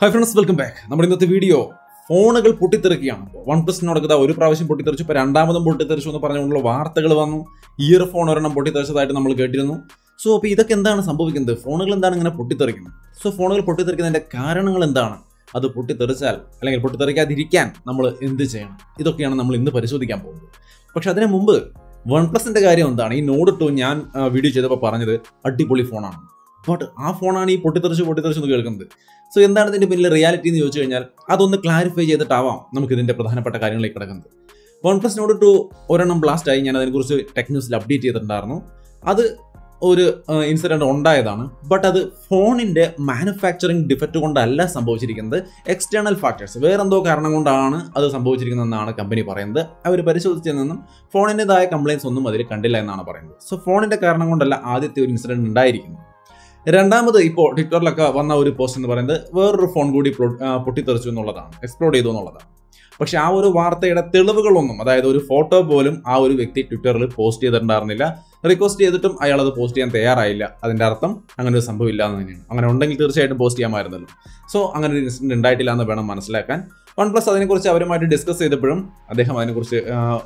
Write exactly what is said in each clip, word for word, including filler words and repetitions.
Hi friends, welcome back. നമ്മുടെ ഇന്നത്തെ video ഫോണുകൾ പൊട്ടിത്തെറിക്കുകയാണ്. വൺപ്ലസിനോടൊക്കെ ഒരു പ്രാവശ്യം പൊട്ടിത്തെറിച്ചു, ഇപ്പോൾ രണ്ടാമതും പൊട്ടിത്തെറിച്ചു എന്ന് പറഞ്ഞുകൊണ്ടുള്ള വാർത്തകൾ വന്നു. ഇയർഫോൺ ഒരെണ്ണം പൊട്ടിത്തെറിച്ചതായിട്ട് നമ്മൾ കേട്ടിരുന്നു. സോ അപ്പോൾ ഇതൊക്കെ എന്താണ് സംഭവിക്കുന്നത്? ഫോണുകൾ എന്താണ് ഇങ്ങനെ പൊട്ടിത്തെറിക്കുന്നത്? സോ ഫോണുകൾ പൊട്ടിത്തെറിക്കുന്നതിൻ്റെ കാരണങ്ങൾ എന്താണ്? അത് പൊട്ടിത്തെറിച്ചാൽ അല്ലെങ്കിൽ പൊട്ടിത്തെറിക്കാതിരിക്കാൻ നമ്മൾ എന്ത് ചെയ്യണം? ഇതൊക്കെയാണ് നമ്മൾ ഇന്ന് പരിശോധിക്കാൻ പോകുന്നത്. പക്ഷെ അതിന് മുമ്പ് വൺപ്ലസിൻ്റെ കാര്യം എന്താണ്? ഈ നോഡ് ടു ഞാൻ വീഡിയോ ചെയ്തപ്പോൾ പറഞ്ഞത് അടിപൊളി ഫോണാണ്, ബട്ട് ആ ഫോണാണ് ഈ പൊട്ടിത്തെറിച്ച് പൊട്ടിത്തെറിച്ച് എന്ന് കേൾക്കുന്നത്. സോ എന്താണ് ഇതിൻ്റെ പിന്നിലെ റിയാലിറ്റി എന്ന് ചോദിച്ചു കഴിഞ്ഞാൽ അതൊന്ന് ക്ലാരിഫൈ ചെയ്തിട്ടാവാം നമുക്കിതിൻ്റെ പ്രധാനപ്പെട്ട കാര്യങ്ങളിലേക്ക് കിടക്കുന്നത്. വൺപ്ലസ് നോഡ് ടു ഒരെണ്ണം ബ്ലാസ്റ്റായി, ഞാൻ അതിനെക്കുറിച്ച് ടെക് ന്യൂസിൽ അപ്ഡേറ്റ് ചെയ്തിട്ടുണ്ടായിരുന്നു. അത് ഒരു ഇൻസിഡൻറ്റ് ഉണ്ടായതാണ്, ബട്ട് അത് ഫോണിൻ്റെ മാനുഫാക്ചറിങ് ഡിഫക്റ്റ് കൊണ്ടല്ല സംഭവിച്ചിരിക്കുന്നത്. എക്സ്റ്റേണൽ ഫാക്ടേഴ്സ്, വേറെന്തോ കാരണം കൊണ്ടാണ് അത് സംഭവിച്ചിരിക്കുന്നതെന്നാണ് കമ്പനി പറയുന്നത്. അവർ പരിശോധിച്ചതിൽ നിന്നും ഫോണിൻ്റെതായ കംപ്ലയിൻസ് ഒന്നും അതിൽ കണ്ടില്ല എന്നാണ് പറയുന്നത്. സോ ഫോണിൻ്റെ കാരണം കൊണ്ടല്ല ആദ്യത്തെ ഒരു ഇൻസിഡൻറ്റ് ഉണ്ടായിരിക്കുന്നത്. രണ്ടാമത്, ഇപ്പോൾ ട്വിറ്ററിലൊക്കെ വന്ന ഒരു പോസ്റ്റ് എന്ന് പറയുന്നത് വേറൊരു ഫോൺ കൂടി പൊട്ടിത്തെറിച്ചു എന്നുള്ളതാണ്, എക്സ്പ്ലോഡ് ചെയ്തു എന്നുള്ളതാണ്. പക്ഷേ ആ ഒരു വാർത്തയുടെ തെളിവുകളൊന്നും, അതായത് ഒരു ഫോട്ടോ പോലും ആ ഒരു വ്യക്തി ട്വിറ്ററിൽ പോസ്റ്റ് ചെയ്തിട്ടുണ്ടായിരുന്നില്ല. റിക്വസ്റ്റ് ചെയ്തിട്ടും അയാൾ അത് പോസ്റ്റ് ചെയ്യാൻ തയ്യാറായില്ല. അതിൻ്റെ അർത്ഥം അങ്ങനെ ഒരു സംഭവം ഇല്ല എന്ന് തന്നെയാണ്. അങ്ങനെ ഉണ്ടെങ്കിൽ തീർച്ചയായിട്ടും പോസ്റ്റ് ചെയ്യാമായിരുന്നല്ലോ. സോ അങ്ങനെ ഒരു ഇൻസിഡൻറ്റ് ഉണ്ടായിട്ടില്ല എന്ന് വേണം മനസ്സിലാക്കാൻ. വൺ പ്ലസ് അതിനെക്കുറിച്ച് അവരുമായിട്ട് ഡിസ്കസ് ചെയ്തപ്പോഴും അദ്ദേഹം അതിനെക്കുറിച്ച്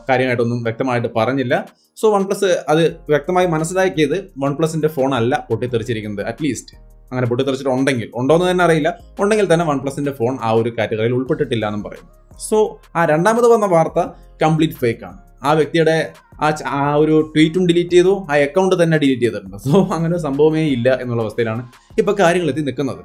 കാര്യമായിട്ടൊന്നും വ്യക്തമായിട്ട് പറഞ്ഞില്ല. സോ വൺ പ്ലസ് അത് വ്യക്തമായി മനസ്സിലാക്കിയത് വൺ പ്ലസിൻ്റെ ഫോണല്ല പൊട്ടിത്തെറിച്ചിരിക്കുന്നത്. അറ്റ്ലീസ്റ്റ് അങ്ങനെ പൊട്ടിത്തെറിച്ചിട്ടുണ്ടെങ്കിൽ, ഉണ്ടോയെന്ന് തന്നെ അറിയില്ല, ഉണ്ടെങ്കിൽ തന്നെ വൺ പ്ലസിൻ്റെ ഫോൺ ആ ഒരു കാറ്റഗറിയിൽ ഉൾപ്പെട്ടിട്ടില്ല എന്നും പറയും. സോ ആ രണ്ടാമത് വന്ന വാർത്ത കംപ്ലീറ്റ് ഫേക്കാണ്. ആ വ്യക്തിയുടെ ആ ആ ഒരു ട്വീറ്റും ഡിലീറ്റ് ചെയ്തു, ആ അക്കൗണ്ട് തന്നെ ഡിലീറ്റ് ചെയ്തിട്ടുണ്ട്. സോ അങ്ങനെ സംഭവമേ ഇല്ല എന്നുള്ള അവസ്ഥയിലാണ് ഇപ്പോൾ കാര്യങ്ങളെത്തി നിൽക്കുന്നത്.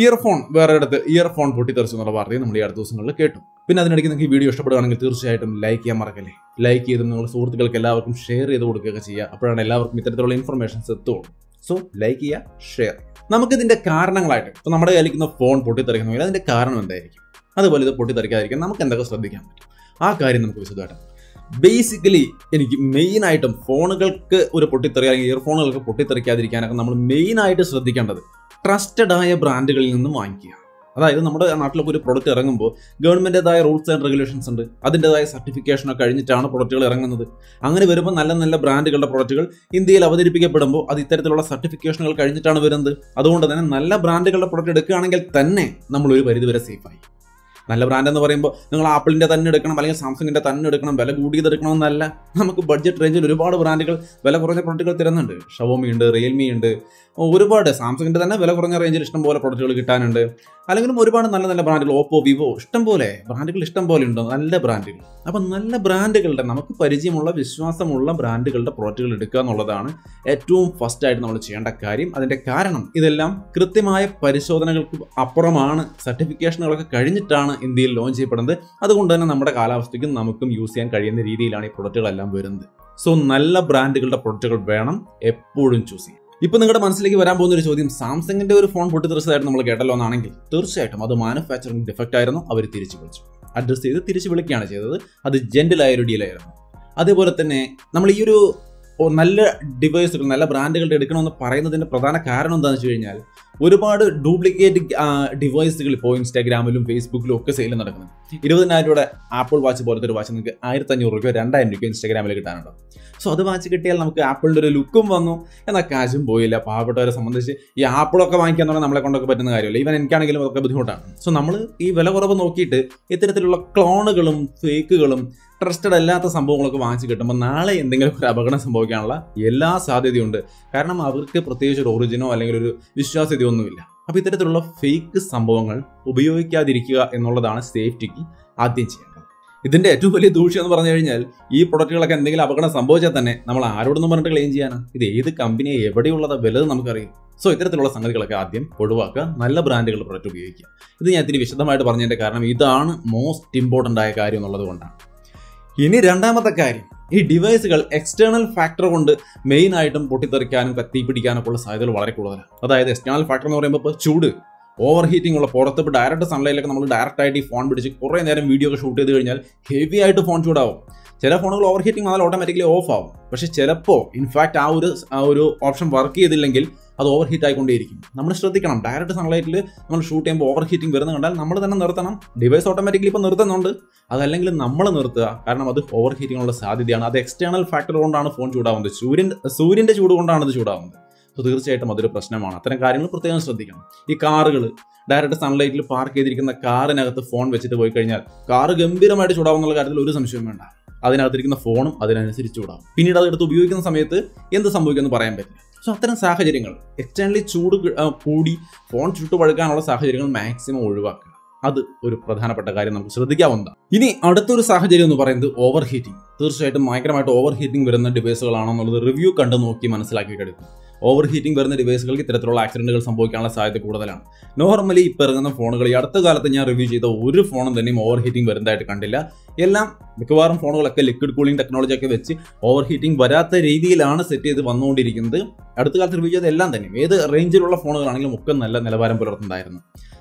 ഇയർഫോൺ വേറെ അടുത്ത് ഇയർഫോൺ പൊട്ടിത്തെറിച്ചു എന്നുള്ള വാർത്തയും നമ്മൾ ഈ അടുത്ത ദിവസങ്ങളിൽ കേട്ടു. പിന്നെ അതിനിടയ്ക്ക് നിങ്ങൾക്ക് ഈ വീഡിയോ ഇഷ്ടപ്പെടുകയാണെങ്കിൽ തീർച്ചയായിട്ടും ലൈക്ക് ചെയ്യാൻ മറക്കല്ലേ. ലൈക്ക് ചെയ്ത് നിങ്ങളുടെ സുഹൃത്തുക്കൾക്ക് എല്ലാവർക്കും ഷെയർ ചെയ്ത് കൊടുക്കുകയൊക്കെ ചെയ്യുക. അപ്പോഴാണ് എല്ലാവർക്കും ഇത്തരത്തിലുള്ള ഇൻഫർമേഷൻസ് എത്തുള്ളൂ. സോ ലൈക്ക് ചെയ്യുക, ഷെയർ. നമുക്കിതിൻ്റെ കാരണങ്ങളായിട്ട്, ഇപ്പോൾ നമ്മുടെ കയ്യിലിരിക്കുന്ന ഫോൺ പൊട്ടിത്തെറിക്കണമെങ്കിൽ അതിൻ്റെ കാരണം എന്തായിരിക്കും, അതുപോലെ ഇത് പൊട്ടിത്തെറിക്കാതിരിക്കാൻ നമുക്ക് എന്തൊക്കെ ശ്രദ്ധിക്കാൻ പറ്റും, ആ കാര്യം നമുക്ക് വിശദമായിട്ട്. ബേസിക്കലി എനിക്ക് മെയിനായിട്ടും ഫോണുകൾക്ക് ഒരു പൊട്ടിത്തെറി അല്ലെങ്കിൽ ഇയർഫോണുകൾക്ക് പൊട്ടിത്തെറിക്കാതിരിക്കാനൊക്കെ നമ്മൾ മെയിനായിട്ട് ശ്രദ്ധിക്കേണ്ടത് ട്രസ്റ്റഡായ ബ്രാൻഡുകളിൽ നിന്നും വാങ്ങിക്കുക. അതായത് നമ്മുടെ നാട്ടിലൊക്കെ ഒരു പ്രൊഡക്റ്റ് ഇറങ്ങുമ്പോൾ ഗവൺമെൻറ്റേതായ റൂൾസ് ആൻഡ് റെഗുലേഷൻസ് ഉണ്ട്, അതിൻ്റെതായ സർട്ടിഫിക്കേഷനൊക്കെ കഴിഞ്ഞിട്ടാണ് പ്രൊഡക്റ്റുകൾ ഇറങ്ങുന്നത്. അങ്ങനെ വരുമ്പോൾ നല്ല നല്ല ബ്രാൻഡുകളുടെ പ്രൊഡക്റ്റുകൾ ഇന്ത്യയിൽ അവതരിപ്പിക്കപ്പെടുമ്പോൾ അത് ഇത്തരത്തിലുള്ള സർട്ടിഫിക്കേഷനുകൾ കഴിഞ്ഞിട്ടാണ് വരുന്നത്. അതുകൊണ്ട് തന്നെ നല്ല ബ്രാൻഡുകളുടെ പ്രൊഡക്റ്റ് എടുക്കുകയാണെങ്കിൽ തന്നെ നമ്മളൊരു പരിധിവരെ സേഫായി. നല്ല ബ്രാൻഡ് എന്ന് പറയുമ്പോൾ നിങ്ങൾ ആപ്പിളിൻ്റെ തന്നെ എടുക്കണം, അല്ലെങ്കിൽ സാംസങ്ങിൻ്റെ തന്നെ എടുക്കണം, വില കൂടിയതെടുക്കണമെന്നല്ല. നമുക്ക് ബഡ്ജറ്റ് റേഞ്ചിൽ ഒരുപാട് ബ്രാൻഡുകൾ വില കുറഞ്ഞ പ്രൊഡക്റ്റുകൾ തരുന്നുണ്ട്. ഷവോമി ഉണ്ട്, റിയൽമി ഉണ്ട്, ഒരുപാട് സാംസങ്ങിൻ്റെ തന്നെ വില കുറഞ്ഞ റേഞ്ചിൽ ഇഷ്ടംപോലെ പ്രൊഡക്റ്റുകൾ കിട്ടാനുണ്ട്. അല്ലെങ്കിലും ഒരുപാട് നല്ല നല്ല ബ്രാൻഡുകൾ, ഓപ്പോ, വിവോ, ഇഷ്ടംപോലെ ബ്രാൻഡുകൾ ഇഷ്ടംപോലെ ഉണ്ട്, നല്ല ബ്രാൻഡുകൾ. അപ്പം നല്ല ബ്രാൻഡുകളുടെ, നമുക്ക് പരിചയമുള്ള വിശ്വാസമുള്ള ബ്രാൻഡുകളുടെ പ്രൊഡക്റ്റുകൾ എടുക്കുക എന്നുള്ളതാണ് ഏറ്റവും ഫസ്റ്റായിട്ട് നമ്മൾ ചെയ്യേണ്ട കാര്യം. അതിൻ്റെ കാരണം ഇതെല്ലാം കൃത്യമായ പരിശോധനകൾക്ക് അപ്പുറമാണ്, സർട്ടിഫിക്കേഷനുകളൊക്കെ കഴിഞ്ഞിട്ടാണ് ഇന്ത്യയിൽ ലോഞ്ച് ചെയ്യപ്പെടുന്നത്. അതുകൊണ്ട് തന്നെ നമ്മുടെ കാലാവസ്ഥയ്ക്കും നമുക്കും യൂസ് ചെയ്യാൻ കഴിയുന്ന രീതിയിലാണ് ഈ പ്രൊഡക്റ്റുകളെല്ലാം വരുന്നത്. സോ നല്ല ബ്രാൻഡുകളുടെ പ്രൊഡക്റ്റുകൾ വേണം എപ്പോഴും ചൂസ് ചെയ്യാൻ. ഇപ്പോൾ നിങ്ങളുടെ മനസ്സിലേക്ക് വരാൻ പോകുന്ന ഒരു ചോദ്യം, സാംസങ്ങിൻ്റെ ഒരു ഫോൺ പൊട്ടിത്തെറിച്ചതായിട്ട് നമ്മൾ കേട്ടല്ലോ എന്നാണെങ്കിൽ, തീർച്ചയായിട്ടും അത് മാനുഫാക്ചറിങ് ഡിഫക്റ്റ് ആയിരുന്നു. അവർ തിരിച്ചു വിളിച്ചു, അഡ്രസ്സ് ചെയ്ത് തിരിച്ചു വിളിക്കുകയാണ് ചെയ്തത്. അത് ജെന്റിലായൊരു ഡീലായിരുന്നു. അതേപോലെ തന്നെ നമ്മൾ ഈ ഒരു നല്ല ഡിവൈസുകൾ, നല്ല ബ്രാൻഡുകളുടെ എടുക്കണമെന്ന് പറയുന്നതിൻ്റെ പ്രധാന കാരണം എന്താണെന്ന് വെച്ച് കഴിഞ്ഞാൽ, ഒരുപാട് ഡ്യൂപ്ലിക്കേറ്റ് ഡിവൈസുകൾ ഇപ്പോൾ ഇൻസ്റ്റാഗ്രാമിലും ഫേസ്ബുക്കിലും ഒക്കെ സെയിൽ നടക്കുന്നുണ്ട്. ഇരുപതിനായിരം രൂപയുടെ ആപ്പിൾ വാച്ച് പോലത്തെ ഒരു വാച്ച് നിങ്ങൾക്ക് ആയിരത്തഞ്ഞൂറ് രൂപയ്ക്കോ രണ്ടായിരം രൂപയ്ക്കോ ഇൻസ്റ്റാഗ്രാമിൽ കിട്ടാനുണ്ടോ. സോ അത് വാച്ച് കിട്ടിയാൽ നമുക്ക് ആപ്പിളിൻ്റെ ഒരു ലുക്കും വന്നു, എന്നാൽ കാശും പോയില്ല. പാവപ്പെട്ടവരെ സംബന്ധിച്ച് ഈ ആപ്പിളൊക്കെ വാങ്ങിക്കാൻ പറഞ്ഞാൽ നമ്മളെ കൊണ്ടൊക്കെ പറ്റുന്ന കാര്യമില്ല. ഈവൻ എനിക്കാണെങ്കിലും അതൊക്കെ ബുദ്ധിമുട്ടാണ്. സോ നമ്മൾ ഈ വില കുറവ് നോക്കിയിട്ട് ഇത്തരത്തിലുള്ള ക്ലോണുകളും ഫേക്കുകളും ട്രസ്റ്റഡ് അല്ലാത്ത സംഭവങ്ങളൊക്കെ വാങ്ങിച്ച് കിട്ടുമ്പോൾ നാളെ എന്തെങ്കിലും ഒരു അപകടം സംഭവിക്കാനുള്ള എല്ലാ സാധ്യതയുണ്ട്. കാരണം അവർക്ക് പ്രത്യേകിച്ച് ഒരു ഒറിജിനോ അല്ലെങ്കിൽ ഒരു വിശ്വാസ്യതയോ ഒന്നുമില്ല. അപ്പോൾ ഇത്തരത്തിലുള്ള ഫേക്ക് സംഭവങ്ങൾ ഉപയോഗിക്കാതിരിക്കുക എന്നുള്ളതാണ് സേഫ്റ്റിക്ക് ആദ്യം ചെയ്യേണ്ടത്. ഇതിൻ്റെ ഏറ്റവും വലിയ ദൂഷ്യം എന്ന് പറഞ്ഞു കഴിഞ്ഞാൽ, ഈ പ്രൊഡക്റ്റുകളൊക്കെ എന്തെങ്കിലും അപകടം സംഭവിച്ചാൽ തന്നെ നമ്മൾ ആരോടൊന്നും പറഞ്ഞിട്ട് ക്ലെയിം ചെയ്യാനാണ്. ഇത് ഏത് കമ്പനിയെ എവിടെയുള്ളത് വലുത് നമുക്കറിയാം. സോ ഇത്തരത്തിലുള്ള സംഗതികളൊക്കെ ആദ്യം ഒഴിവാക്കുക, നല്ല ബ്രാൻഡുകളുടെ പ്രൊഡക്റ്റ് ഉപയോഗിക്കുക. ഇത് ഞാൻ ഇതിന് വിശദമായിട്ട് പറഞ്ഞതിൻ്റെ കാരണം ഇതാണ്, മോസ്റ്റ് ഇമ്പോർട്ടൻ്റ് ആയ കാര്യം എന്നുള്ളത് കൊണ്ടാണ്. ഇനി രണ്ടാമത്തെ കാര്യം, ഈ ഡിവൈസുകൾ എക്സ്റ്റേണൽ ഫാക്ടർ കൊണ്ട് മെയിനായിട്ടും പൊട്ടിത്തെറിക്കാനും കത്തിപ്പിടിക്കാനൊക്കെ ഉള്ള സാധ്യതകൾ വളരെ കൂടുതലാണ്. അതായത് എക്സ്റ്റേണൽ ഫാക്ടർ എന്ന് പറയുമ്പോൾ ഇപ്പോൾ ചൂട്, ഓവർ ഹീറ്റിംഗ് ഉള്ള പുറത്ത്, ഇപ്പോൾ ഡയറക്റ്റ് സൺലൈറ്റിലൊക്കെ നമ്മൾ ഡയറക്റ്റായിട്ട് ഈ ഫോൺ പിടിച്ച് കുറേ നേരം വീഡിയോ ഒക്കെ ഷൂട്ട് ചെയ്ത് കഴിഞ്ഞാൽ ഹെവി ആയിട്ട് ഫോൺ ചൂടാവും. ചില ഫോണുകൾ ഓവർ ഹീറ്റിംഗ് വന്നാൽ ഓട്ടോമാറ്റിക്കലി ഓഫ് ആവും. പക്ഷേ ചിലപ്പോൾ ഇൻഫാക്റ്റ് ആ ഒരു ആ ഒരു ഓപ്ഷൻ വർക്ക് ചെയ്തില്ലെങ്കിൽ അത് ഓവർ ഹീറ്റ് ആയിക്കൊണ്ടേയിരിക്കും. നമ്മൾ ശ്രദ്ധിക്കണം, ഡയറക്റ്റ് സൺലൈറ്റിൽ നമ്മൾ ഷൂട്ട് ചെയ്യുമ്പോൾ ഓവർ ഹീറ്റിംഗ് വരുന്ന കണ്ടാൽ നമ്മൾ തന്നെ നിർത്തണം. ഡിവൈസ് ഓട്ടോമാറ്റിക്കലി ഇപ്പോൾ നിർത്തുന്നുണ്ട്, അതല്ലെങ്കിൽ നമ്മൾ നിർത്തുക. കാരണം അത് ഓവർ ഹീറ്റിങ്ങിനുള്ള സാധ്യതയാണ്. അത് എക്സ്റ്റേണൽ ഫാക്ടർ കൊണ്ടാണ് ഫോൺ ചൂടാവുന്നത്. സൂര്യൻ സൂര്യൻ്റെ ചൂട് കൊണ്ടാണ് അത് ചൂടാവുന്നത്. സോ തീർച്ചയായിട്ടും അതൊരു പ്രശ്നമാണ്. അത്തരം കാര്യങ്ങൾ പ്രത്യേകം ശ്രദ്ധിക്കണം. ഈ കാറുകൾ ഡയറക്റ്റ് സൺലൈറ്റിൽ പാർക്ക് ചെയ്തിരിക്കുന്ന കാറിനകത്ത് ഫോൺ വെച്ചിട്ട് പോയി കഴിഞ്ഞാൽ കാറ് ഗംഭീരമായിട്ട് ചൂടാവുന്നുള്ള കാര്യത്തിൽ ഒരു സംശയം വേണ്ട. അതിനകത്തിരിക്കുന്ന ഫോണും അതിനനുസരിച്ച് ചൂടാവും. പിന്നീട് അതെടുത്ത് ഉപയോഗിക്കുന്ന സമയത്ത് എന്ത് സംഭവിക്കുമെന്ന് പറയാൻ പറ്റില്ല. സോ അത്തരം സാഹചര്യങ്ങൾ, എക്സ്റ്റേണലി ചൂട് കൂടി ഫോൺ ചുട്ടുപഴുക്കാനുള്ള സാഹചര്യങ്ങൾ മാക്സിമം ഒഴിവാക്കുക. അത് ഒരു പ്രധാനപ്പെട്ട കാര്യം നമുക്ക് ശ്രദ്ധിക്കാവുന്നതാണ്. ഇനി അടുത്തൊരു സാഹചര്യം എന്ന് പറയുന്നത് ഓവർ ഹീറ്റിംഗ്. തീർച്ചയായിട്ടും ഭയങ്കരമായിട്ട് ഓവർ ഹീറ്റിംഗ് വരുന്ന ഡിവൈസുകളാണെന്നുള്ളത് റിവ്യൂ കണ്ടു നോക്കി മനസ്സിലാക്കിയിട്ടെടുക്കും. ഓവർ ഹീറ്റിംഗ് വരുന്ന ഡിവൈസുകൾക്ക് ഇത്തരത്തിലുള്ള ആക്സിഡന്റുകൾ സംഭവിക്കാനുള്ള സാധ്യത കൂടുതലാണ്. നോർമലി ഇപ്പോൾ ഇറങ്ങുന്ന ഫോണുകൾ, ഈ അടുത്ത കാലത്ത് ഞാൻ റിവ്യൂ ചെയ്ത ഒരു ഫോണും തന്നെയും ഓവർ ഹീറ്റിംഗ് വരുന്നതായിട്ട് കണ്ടില്ല. എല്ലാം മിക്കവാറും ഫോണുകളൊക്കെ ലിക്വിഡ് കൂളിംഗ് ടെക്നോളജിയൊക്കെ വെച്ച് ഓവർ ഹീറ്റിംഗ് വരാത്ത രീതിയിലാണ് സെറ്റ് ചെയ്ത് വന്നുകൊണ്ടിരിക്കുന്നത്. അടുത്ത കാലത്ത് റിവ്യൂ ചെയ്ത എല്ലാം തന്നെ ഏത് റേഞ്ചിലുള്ള ഫോണുകളാണെങ്കിലും ഒക്കെ നല്ല നിലവാരം പുലർത്തുന്നതായിരുന്നു.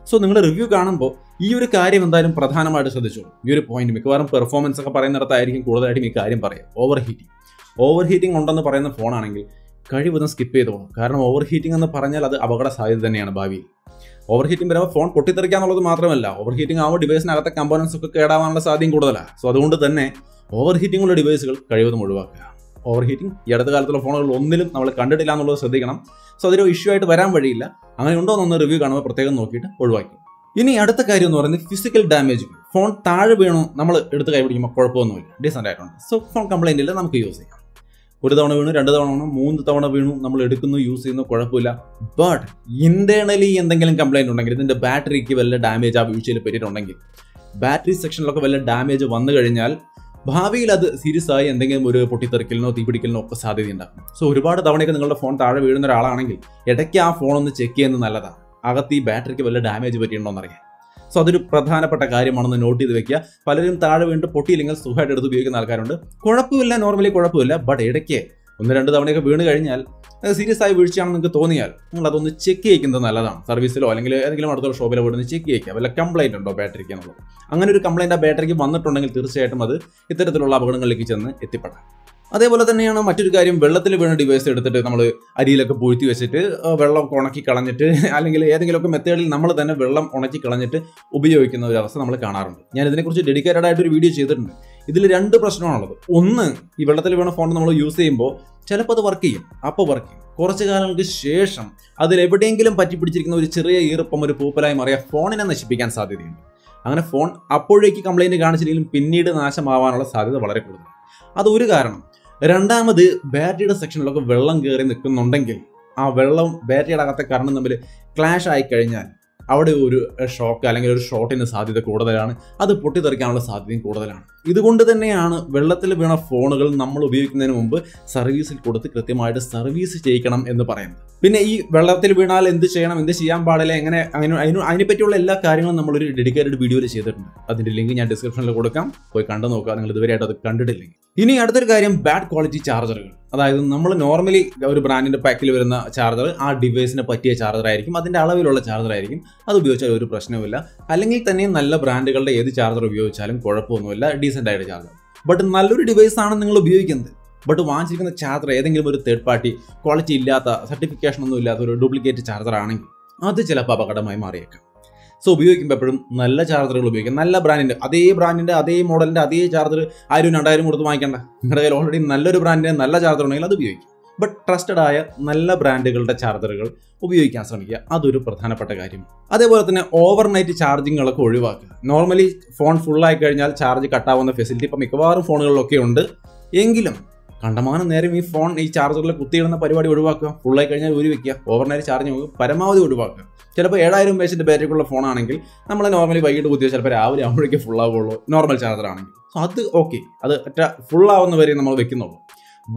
സോ നിങ്ങൾ റിവ്യൂ കാണുമ്പോൾ ഈ ഒരു കാര്യം എന്തായാലും പ്രധാനമായിട്ട് ശ്രദ്ധിച്ചോളൂ. ഈ ഒരു പോയിന്റ് മിക്കവാറും പെർഫോമൻസ് ഒക്കെ പറയുന്നിടത്തായിരിക്കും കൂടുതലായിട്ടും ഈ കാര്യം പറയാം. ഓവർ ഹീറ്റിംഗ് ഓവർ ഹീറ്റിംഗ് ഉണ്ടെന്ന് പറയുന്ന ഫോണാണെങ്കിൽ കഴിവതും സ്കിപ്പ് ചെയ്ത് പോകണം. കാരണം ഓവർ ഹീറ്റിംഗ് എന്ന് പറഞ്ഞാൽ അത് അപകട സാധ്യത തന്നെയാണ് ഭാവിയിൽ. ഓവർ ഹീറ്റിംഗ് വരുമ്പോൾ ഫോൺ പൊട്ടിത്തെറിക്കുക എന്നുള്ളത് മാത്രമല്ല, ഓവർ ഹീറ്റിംഗ് ആവുമ്പോൾ ഡിവൈസിനകത്തെ കമ്പോണൻസ് ഒക്കെ കേടാവാനുള്ള സാധ്യതയും കൂടുതലാണ്. സോ അതുകൊണ്ട് തന്നെ ഓവർ ഹീറ്റിംഗ് ഉള്ള ഡിവൈസുകൾ കഴിവതും ഒഴിവാക്കുക. ഓവർ ഹീറ്റിംഗ് ഈ അടുത്ത കാലത്തുള്ള ഫോണുകളിൽ ഒന്നിലും നമ്മൾ കണ്ടിട്ടില്ല എന്നുള്ളത് ശ്രദ്ധിക്കണം. സോ അതൊരു ഇഷ്യൂ ആയിട്ട് വരാൻ വഴിയില്ല. അങ്ങനെ ഉണ്ടോ എന്നൊന്ന് റിവ്യൂ കാണുമ്പോൾ പ്രത്യേകം നോക്കിയിട്ട് ഒഴിവാക്കും. ഇനി അടുത്ത കാര്യം എന്ന് പറയുന്നത് ഫിസിക്കൽ ഡാമേജ്. ഫോൺ താഴെ വീണു നമ്മൾ എടുത്ത് കൈപിടിക്കുമ്പോൾ കുഴപ്പമൊന്നുമില്ല, ഡീസൻ്റ് ആയിട്ടുണ്ട്. സോ ഫോൺ കംപ്ലൈൻ്റ് ഇല്ല, നമുക്ക് യൂസ് ചെയ്യാം. ഒരു തവണ വീണു, രണ്ട് തവണ വീണു, മൂന്ന് തവണ വീണു, നമ്മൾ എടുക്കുന്നു, യൂസ് ചെയ്യുന്നു, കുഴപ്പമില്ല. ബട്ട് ഇന്റേണലി എന്തെങ്കിലും കംപ്ലൈൻറ്റ് ഉണ്ടെങ്കിൽ, ഇതിൻ്റെ ബാറ്ററിക്ക് വല്ല ഡാമേജ് ആ വീഴ്ചയിൽ പറ്റിയിട്ടുണ്ടെങ്കിൽ, ബാറ്ററി സെക്ഷനിലൊക്കെ വല്ല ഡാമേജ് വന്നു കഴിഞ്ഞാൽ ഭാവിയിൽ അത് സീരിയസ് ആയി എന്തെങ്കിലും ഒരു പൊട്ടിത്തെറിക്കലിനോ തീപിടിക്കലിനോ ഒക്കെ സാധ്യതയുണ്ടാകും. സോ ഒരുപാട് തവണയൊക്കെ നിങ്ങളുടെ ഫോൺ താഴെ വീഴുന്ന ഒരാളാണെങ്കിൽ ഇടയ്ക്ക് ആ ഫോൺ ഒന്ന് ചെക്ക് ചെയ്യുന്നത് നല്ലതാണ്. അകത്ത് ഈ ബാറ്ററിക്ക് വല്ല ഡാമേജ് പറ്റിയിട്ടുണ്ടോയെന്നറിയാം. സോ അതൊരു പ്രധാനപ്പെട്ട കാര്യമാണെന്ന് നോട്ട് ചെയ്ത് വെക്കുക. പലരും താഴെ വീണ്ടും പൊട്ടിയില്ലെങ്കിൽ സുഖമായിട്ട് എടുത്ത് ഉപയോഗിക്കുന്ന ആൾക്കാരുണ്ട്. കുഴപ്പമില്ല, നോർമലി കുഴപ്പമില്ല. ബട്ട് ഇടയ്ക്ക് ഒന്ന് രണ്ട് തവണയൊക്കെ വീണ് കഴിഞ്ഞാൽ സീരിയസ് ആയി വീഴ്ചയാണെന്ന് നിങ്ങൾക്ക് തോന്നിയാൽ നിങ്ങൾ അതൊന്ന് ചെക്ക് ചെയ്യിക്കുന്നത് നല്ലതാണ്. സർവീസിലോ അല്ലെങ്കിൽ ഏതെങ്കിലും അടുത്തുള്ള ഷോപ്പിലോ പോയി ചെക്ക് ചെയ്യുക, വല്ല കംപ്ലൈൻറ്റ് ഉണ്ടോ ബാറ്ററിക്ക് എന്നുള്ളത്. അങ്ങനെ ഒരു കംപ്ലൈൻറ്റ് ആ ബാറ്ററിക്ക് വന്നിട്ടുണ്ടെങ്കിൽ തീർച്ചയായിട്ടും അത് ഇത്തരത്തിലുള്ള അപകടങ്ങളിലേക്ക് ചെന്ന് എത്തിപ്പെടാം. അതേപോലെ തന്നെയാണ് മറ്റൊരു കാര്യം, വെള്ളത്തിൽ വീണ ഡിവൈസ് എടുത്തിട്ട് നമ്മൾ അരിയിലൊക്കെ പൊഴുത്തി വെച്ചിട്ട് വെള്ളം ഉണക്കി കളഞ്ഞിട്ട് അല്ലെങ്കിൽ ഏതെങ്കിലുമൊക്കെ മെത്തേഡിൽ നമ്മൾ തന്നെ വെള്ളം ഉണക്കി കളഞ്ഞിട്ട് ഉപയോഗിക്കുന്ന ഒരു അവസ്ഥ നമ്മൾ കാണാറുണ്ട്. ഞാൻ ഇതിനെക്കുറിച്ച് ഡെഡിക്കേറ്റഡ് ആയിട്ടൊരു വീഡിയോ ചെയ്തിട്ടുണ്ട്. ഇതിൽ രണ്ട് പ്രശ്നമാണുള്ളത്. ഒന്ന്, ഈ വെള്ളത്തിൽ വീണ ഫോൺ നമ്മൾ യൂസ് ചെയ്യുമ്പോൾ ചിലപ്പോൾ അത് വർക്ക് ചെയ്യും, അപ്പോൾ വർക്ക് ചെയ്യും. കുറച്ച് കാലങ്ങൾക്ക് ശേഷം അതിലെവിടെയെങ്കിലും പറ്റി പിടിച്ചിരിക്കുന്ന ഒരു ചെറിയ ഈർപ്പം, ഒരു പൂപ്പലായി മാറിയ ഫോണിനെ നശിപ്പിക്കാൻ സാധ്യതയുണ്ട്. അങ്ങനെ ഫോൺ അപ്പോഴേക്ക് കംപ്ലൈൻറ്റ് കാണിച്ചില്ലെങ്കിലും പിന്നീട് നാശമാവാനുള്ള സാധ്യത വളരെ കൂടുതലാണ്. അതൊരു കാരണം. രണ്ടാമത്, ബാറ്ററിയുടെ സെക്ഷനിലൊക്കെ വെള്ളം കയറി നിൽക്കുന്നുണ്ടെങ്കിൽ ആ വെള്ളം ബാറ്ററിയുടെ അകത്തെ കറണ്ട് തമ്മിൽ ക്ലാഷ് ആയിക്കഴിഞ്ഞാൽ അവിടെ ഒരു ഷോക്ക് അല്ലെങ്കിൽ ഒരു ഷോട്ടിന് സാധ്യത കൂടുതലാണ്. അത് പൊട്ടിത്തെറിക്കാനുള്ള സാധ്യതയും കൂടുതലാണ്. ഇതുകൊണ്ട് തന്നെയാണ് വെള്ളത്തിൽ വീണ ഫോണുകൾ നമ്മൾ ഉപയോഗിക്കുന്നതിന് മുമ്പ് സർവീസിൽ കൊടുത്ത് കൃത്യമായിട്ട് സർവീസ് ചെയ്യിക്കണം എന്ന് പറയുന്നത്. പിന്നെ ഈ വെള്ളത്തിൽ വീണാൽ എന്ത് ചെയ്യണം, എന്ത് ചെയ്യാൻ പാടില്ല, എങ്ങനെ, അങ്ങനെ അതിന് അതിനെപ്പറ്റിയുള്ള എല്ലാ കാര്യങ്ങളും നമ്മളൊരു ഡെഡിക്കേറ്റഡ് വീഡിയോയിൽ ചെയ്തിട്ടുണ്ട്. അതിൻ്റെ ലിങ്ക് ഞാൻ ഡിസ്ക്രിപ്ഷനിൽ കൊടുക്കാം, പോയി കണ്ടു നോക്കുക നിങ്ങൾ ഇതുവരെയായിട്ട് അത് കണ്ടിട്ടില്ലെങ്കിൽ. ഇനി അടുത്തൊരു കാര്യം, ബാഡ് ക്വാളിറ്റി ചാർജറുകൾ. അതായത് നമ്മൾ നോർമലി ഒരു ബ്രാൻഡിൻ്റെ പാക്കിൽ വരുന്ന ചാർജർ ആ ഡിവൈസിന് പറ്റിയ ചാർജറായിരിക്കും, അതിൻ്റെ അളവിലുള്ള ചാർജറായിരിക്കും. അത് ഉപയോഗിച്ചാൽ ഒരു പ്രശ്നവുമില്ല. അല്ലെങ്കിൽ തന്നെയും നല്ല ബ്രാൻഡുകളുടെ ഏത് ചാർജർ ഉപയോഗിച്ചാലും കുഴപ്പമൊന്നുമില്ല, ഡീസൻ്റ് ആയിട്ട് ചാർജർ. ബട്ട് നല്ലൊരു ഡിവൈസാണ് നിങ്ങൾ ഉപയോഗിക്കുന്നത്, ബട്ട് വാങ്ങിച്ചിരിക്കുന്ന ചാർജർ ഏതെങ്കിലും ഒരു തേർഡ് പാർട്ടി ക്വാളിറ്റി ഇല്ലാത്ത, സർട്ടിഫിക്കേഷൻ ഒന്നും ഇല്ലാത്ത ഒരു ഡ്യൂപ്ലിക്കേറ്റ് ചാർജർ ആണെങ്കിൽ അത് ചിലപ്പോൾ അപകടമായി മാറിയേക്കാം. സോ ഉപയോഗിക്കുമ്പോൾ എപ്പോഴും നല്ല ചാർജറുകൾ ഉപയോഗിക്കാം. നല്ല ബ്രാൻഡിൻ്റെ, അതേ ബ്രാൻഡിൻ്റെ, അതേ മോഡലിൻ്റെ അതേ ചാർജർ ആയിരം രണ്ടായിരം കൊടുത്ത് വാങ്ങിക്കേണ്ട. നിങ്ങളുടെ കയ്യിൽ ഓൾറെഡി നല്ലൊരു ബ്രാൻഡിൻ്റെ നല്ല ചാർജർ ഉണ്ടെങ്കിൽ അത് ഉപയോഗിക്കും. ബട്ട് ട്രസ്റ്റഡ് ആയ നല്ല ബ്രാൻഡുകളുടെ ചാർജറുകൾ ഉപയോഗിക്കാൻ ശ്രമിക്കുക. അതൊരു പ്രധാനപ്പെട്ട കാര്യമാണ്. അതേപോലെ തന്നെ ഓവർനൈറ്റ് ചാർജിങ്ങുകളൊക്കെ ഒഴിവാക്കുക. നോർമലി ഫോൺ ഫുള്ളായി കഴിഞ്ഞാൽ ചാർജ് കട്ടാവുന്ന ഫെസിലിറ്റി ഇപ്പോൾ മിക്കവാറും ഫോണുകളിലൊക്കെ ഉണ്ട്. എങ്കിലും കണ്ടമാനം നേരം ഈ ഫോൺ ഈ ചാർജറിൽ കുത്തിയിടുന്ന പരിപാടി ഒഴിവാക്കുക. ഫുള്ളായി കഴിഞ്ഞാൽ ഊരി വെക്കുക. ഓവർനൈറ്റ് ചാർജ് പരമാവധി ഒഴിവാക്കുക. ചിലപ്പോൾ ഏഴായിരം പേശിൻ്റെ ബാറ്ററിക്കുള്ള ഫോണാണെങ്കിൽ നമ്മൾ നോർമലി വൈകിട്ട് കുത്തിയാൽ ചിലപ്പോൾ രാവിലെ ആകുമ്പോഴേക്കും ഫുള്ളാവുള്ളൂ, നോർമൽ ചാർജറാണെങ്കിൽ. സോ അത് ഓക്കെ, അത് ഒറ്റ ഫുള്ളാവുന്നവരെ നമ്മൾ വെക്കുന്നുള്ളൂ.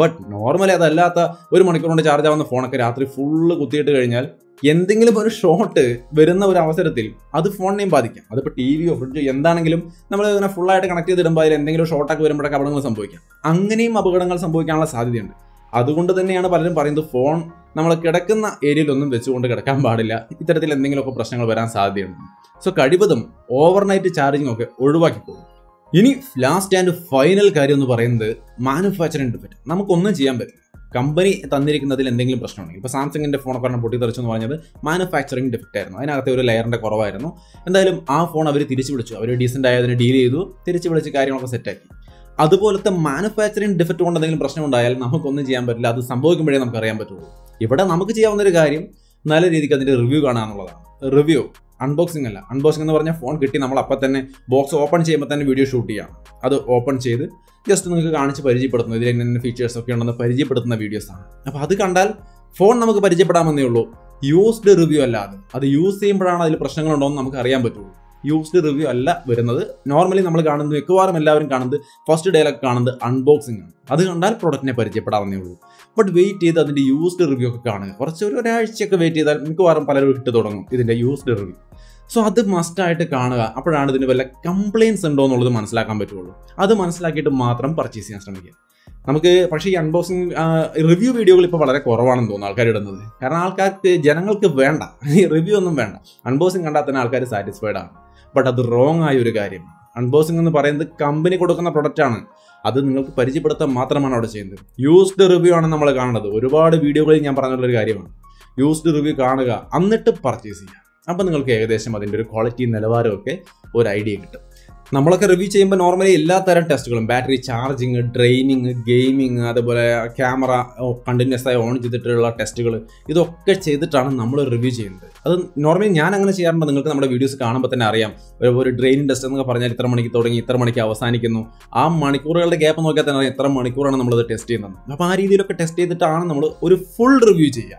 ബട്ട് നോർമലി അതല്ലാത്ത ഒരു മണിക്കൂറിൻ്റെ ചാർജ് ആവുന്ന ഫോണൊക്കെ രാത്രി ഫുള്ള് കുത്തിയിട്ട് കഴിഞ്ഞാൽ എന്തെങ്കിലും ഒരു ഷോട്ട് വരുന്ന ഒരു അവസരത്തിൽ അത് ഫോണിനെയും ബാധിക്കാം. അതിപ്പോൾ ടി വിയോ ഫ്രിഡ്ജോ എന്താണെങ്കിലും നമ്മൾ ഇങ്ങനെ ഫുള്ളായിട്ട് കണക്ട് ചെയ്തിടുമ്പോൾ അതിൽ എന്തെങ്കിലും ഷോട്ടൊക്കെ വരുമ്പോഴൊക്കെ അപകടങ്ങൾ സംഭവിക്കാം. അങ്ങനെയും അപകടങ്ങൾ സംഭവിക്കാനുള്ള സാധ്യതയുണ്ട്. അതുകൊണ്ട് തന്നെയാണ് പലരും പറയുന്നത് ഫോൺ നമ്മൾ കിടക്കുന്ന ഏരിയയിലൊന്നും വെച്ചുകൊണ്ട് കിടക്കാൻ പാടില്ല, ഇത്തരത്തിൽ എന്തെങ്കിലുമൊക്കെ പ്രശ്നങ്ങൾ വരാൻ സാധ്യതയുണ്ട്. സോ കഴിവതും ഓവർനൈറ്റ് ചാർജിങ് ഒക്കെ ഒഴിവാക്കിപ്പോകും. ഇനി ലാസ്റ്റ് ആൻഡ് ഫൈനൽ കാര്യം എന്ന് പറയുന്നത് മാനുഫാക്ചറിങ് ഡിഫക്റ്റ്. നമുക്കൊന്നും ചെയ്യാൻ പറ്റില്ല. കമ്പനി തന്നിരിക്കുന്നതിൽ എന്തെങ്കിലും പ്രശ്നമുണ്ടെങ്കിൽ, ഇപ്പോൾ സാംസങ്ങിൻ്റെ ഫോണൊക്കെ പറഞ്ഞാൽ പൊട്ടിത്തെറിച്ചെന്ന് പറഞ്ഞത് മാനുഫാക്ചറിങ് ഡിഫക്റ്റ് ആയിരുന്നു, അതിനകത്തെ ഒരു ലെയറിൻ്റെ കുറവായിരുന്നു. എന്തായാലും ആ ഫോൺ അവർ തിരിച്ചു വിളിച്ചു, അവർ ഡീസൻ്റ് ആയതിനെ ഡീൽ ചെയ്തു, തിരിച്ചു വിളിച്ച് കാര്യങ്ങളൊക്കെ സെറ്റാക്കി. അതുപോലത്തെ മാനുഫാക്ചറിംഗ് ഡിഫക്റ്റ് കൊണ്ട് എന്തെങ്കിലും പ്രശ്നമുണ്ടായാൽ നമുക്കൊന്നും ചെയ്യാൻ പറ്റില്ല, അത് സംഭവിക്കുമ്പോഴേ നമുക്കറിയാൻ പറ്റുള്ളൂ. ഇവിടെ നമുക്ക് ചെയ്യാവുന്നൊരു കാര്യം നല്ല രീതിക്ക് അതിൻ്റെ റിവ്യൂ കാണുക എന്നുള്ളതാണ്. റിവ്യൂ അൺബോക്സിംഗ് അല്ല. അൺബോക്സിംഗ് എന്ന് പറഞ്ഞാൽ ഫോൺ കിട്ടി നമ്മൾ അപ്പം തന്നെ ബോക്സ് ഓപ്പൺ ചെയ്യുമ്പോൾ തന്നെ വീഡിയോ ഷൂട്ട് ചെയ്യാം. അത് ഓപ്പൺ ചെയ്ത് ജസ്റ്റ് നിങ്ങൾക്ക് കാണിച്ച് പരിചയപ്പെടുത്തുന്നു, ഇതിൽ എന്നെ ഫീച്ചേഴ്സ് ഒക്കെ ഉണ്ടെന്ന് പരിചയപ്പെടുത്തുന്ന വീഡിയോസാണ്. അപ്പോൾ അത് കണ്ടാൽ ഫോൺ നമുക്ക് പരിചയപ്പെടാമെന്നേ ഉള്ളൂ, യൂസ്ഡ് റിവ്യൂ അല്ലാതെ. അത് യൂസ് ചെയ്യുമ്പോഴാണ് അതിൽ പ്രശ്നങ്ങളുണ്ടോ എന്ന് നമുക്ക് അറിയാൻ പറ്റുള്ളൂ. യൂസ്ഡ് റിവ്യൂ അല്ല വരുന്നത്. നോർമലി നമ്മൾ കാണുന്നത്, മിക്കവാറും എല്ലാവരും കാണുന്നത് ഫസ്റ്റ് ഡേയിലൊക്കെ കാണുന്നത് അൺബോക്സിംഗ് ആണ്. അത് കണ്ടാൽ പ്രോഡക്റ്റിനെ പരിചയപ്പെടാവുന്നേ ഉള്ളൂ. ബട്ട് വെയിറ്റ് ചെയ്ത് അതിൻ്റെ യൂസ്ഡ് റിവ്യൂ ഒക്കെ കാണുക. കുറച്ച് ഒരു ഒരാഴ്ചയൊക്കെ വെയിറ്റ് ചെയ്താൽ മിക്കവാറും പലരും ഇട്ട് തുടങ്ങും ഇതിൻ്റെ യൂസ്ഡ് റിവ്യൂ. സോ അത് മസ്റ്റായിട്ട് കാണുക. അപ്പോഴാണ് ഇതിന് വല്ല കംപ്ലയിൻസ് ഉണ്ടോ എന്നുള്ളത് മനസ്സിലാക്കാൻ പറ്റുള്ളൂ. അത് മനസ്സിലാക്കിയിട്ട് മാത്രം പർച്ചേസ് ചെയ്യാൻ ശ്രമിക്കുക നമുക്ക്. പക്ഷേ ഈ അൺബോക്സിങ് റിവ്യൂ വീഡിയോകൾ ഇപ്പോൾ വളരെ കുറവാണെന്ന് തോന്നുന്നു ആൾക്കാർ ഇടുന്നത്. കാരണം ആൾക്കാർക്ക്, ജനങ്ങൾക്ക് വേണ്ട ഈ റിവ്യൂ ഒന്നും വേണ്ട. അൺബോക്സിങ് കണ്ടാൽ തന്നെ ആൾക്കാർ സാറ്റിസ്ഫൈഡ് ആണ്. ബട്ട് അത് റോങ് ആയ ഒരു കാര്യമാണ്. അൺബോക്സിംഗ് എന്ന് പറയുന്നത് കമ്പനി കൊടുക്കുന്ന പ്രൊഡക്റ്റാണ്. അത് നിങ്ങൾക്ക് പരിചയപ്പെടുത്താൻ മാത്രമാണ് അവിടെ ചെയ്യുന്നത്. യൂസ്ഡ് റിവ്യൂ ആണ് നമ്മൾ കാണുന്നത്. ഒരുപാട് വീഡിയോകളിൽ ഞാൻ പറഞ്ഞിട്ടുള്ളൊരു കാര്യമാണ്, യൂസ്ഡ് റിവ്യൂ കാണുക, എന്നിട്ട് പർച്ചേസ് ചെയ്യുക. അപ്പം നിങ്ങൾക്ക് ഏകദേശം അതിൻ്റെ ഒരു ക്വാളിറ്റി, നിലവാരമൊക്കെ ഒരു ഐഡിയ കിട്ടും. നമ്മളൊക്കെ റിവ്യൂ ചെയ്യുമ്പോൾ നോർമലി എല്ലാ തരം ടെസ്റ്റുകളും, ബാറ്ററി ചാർജിങ്, ഡ്രെയിനിങ്, ഗെയിമിങ്, അതുപോലെ ക്യാമറ കണ്ടിന്യൂസ് ആയി ഓൺ ചെയ്തിട്ടുള്ള ടെസ്റ്റുകൾ, ഇതൊക്കെ ചെയ്തിട്ടാണ് നമ്മൾ റിവ്യൂ ചെയ്യുന്നത്. അത് നോർമലി ഞാൻ അങ്ങനെ ചെയ്യാറുണ്ട്. നിങ്ങൾക്ക് നമ്മുടെ വീഡിയോസ് കാണുമ്പോൾ തന്നെ അറിയാം, ഒരു ഡ്രെയിനിങ് ടെസ്റ്റ് എന്നൊക്കെ പറഞ്ഞാൽ ഇത്ര മണിക്ക് തുടങ്ങി ഇത്ര മണിക്ക് അവസാനിക്കുന്നു. ആ മണിക്കൂറുകളുടെ ഗ്യാപ്പ് നോക്കിയാൽ തന്നെ അറിയാം ഇത്ര മണിക്കൂറാണ് നമ്മളത് ടെസ്റ്റ് ചെയ്യുന്നത്. അപ്പോൾ ആ രീതിയിലൊക്കെ ടെസ്റ്റ് ചെയ്തിട്ടാണ് നമ്മൾ ഒരു ഫുൾ റിവ്യൂ ചെയ്യുക,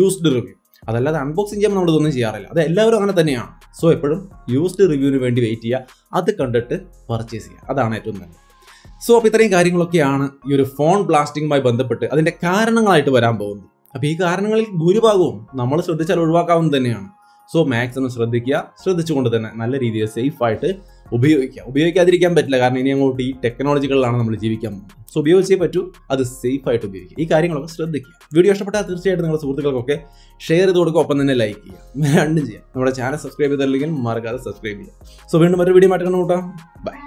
യൂസ്ഡ് റിവ്യൂ. അതല്ലാതെ അൺബോക്സിങ് ചെയ്യുമ്പോൾ നമ്മളിതൊന്നും ചെയ്യാറില്ല. അത് എല്ലാവരും അങ്ങനെ തന്നെയാണ്. സോ എപ്പോഴും യൂസ്ഡ് റിവ്യൂവിന് വേണ്ടി വെയിറ്റ് ചെയ്യുക, അത് കണ്ടിട്ട് പർച്ചേസ് ചെയ്യുക. അതാണ് ഏറ്റവും നല്ലത്. സോ അപ്പോൾ ഇത്രയും കാര്യങ്ങളൊക്കെയാണ് ഈ ഒരു ഫോൺ ബ്ലാസ്റ്റിങ്ങുമായി ബന്ധപ്പെട്ട് അതിൻ്റെ കാരണങ്ങളായിട്ട് വരാൻ പോകുന്നത്. അപ്പോൾ ഈ കാരണങ്ങളിൽ ഭൂരിഭാഗവും നമ്മൾ ശ്രദ്ധിച്ചാൽ ഒഴിവാക്കാവുന്നത് തന്നെയാണ്. സോ മാക്സിമം ശ്രദ്ധിക്കുക. ശ്രദ്ധിച്ചുകൊണ്ട് തന്നെ നല്ല രീതിയിൽ സേഫായിട്ട് ഉപയോഗിക്കുക. ഉപയോഗിക്കാതിരിക്കാൻ പറ്റില്ല, കാരണം ഇനി അങ്ങോട്ട് ഈ ടെക്നോളജികളിലാണ് നമ്മൾ ജീവിക്കാൻ പോകുന്നത്. സോ ഉപയോഗിച്ചേ പറ്റൂ, അത് സേഫായിട്ട് ഉപയോഗിക്കുക. ഈ കാര്യങ്ങളൊക്കെ ശ്രദ്ധിക്കുക. വീഡിയോ ഇഷ്ടപ്പെട്ടാൽ തീർച്ചയായിട്ടും നിങ്ങളുടെ സുഹൃത്തുക്കൾക്കൊക്കെ ഷെയർ ചെയ്ത് കൊടുക്കുക, ഒപ്പം തന്നെ ലൈക്ക് ചെയ്യുക. രണ്ടും ചെയ്യുക. നമ്മുടെ ചാനൽ സബ്സ്ക്രൈബ് ചെയ്തില്ലെങ്കിൽ മറക്കാതെ സബ്സ്ക്രൈബ് ചെയ്യുക. സോ വീണ്ടും മറ്റൊരു വീഡിയോ ആയിട്ട് കണ്ടുമുട്ടാം. ബൈ.